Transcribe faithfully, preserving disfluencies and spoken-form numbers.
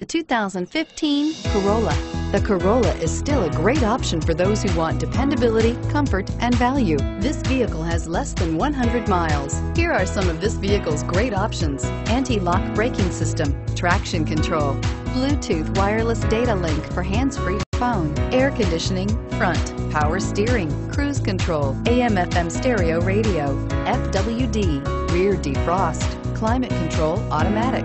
The two thousand fifteen Corolla. The Corolla is still a great option for those who want dependability, comfort, and value. This vehicle has less than one hundred miles. Here are some of this vehicle's great options: anti-lock braking system, traction control, Bluetooth wireless data link for hands-free phone, air conditioning, front, power steering, cruise control, A M F M stereo radio, F W D, rear defrost, climate control automatic.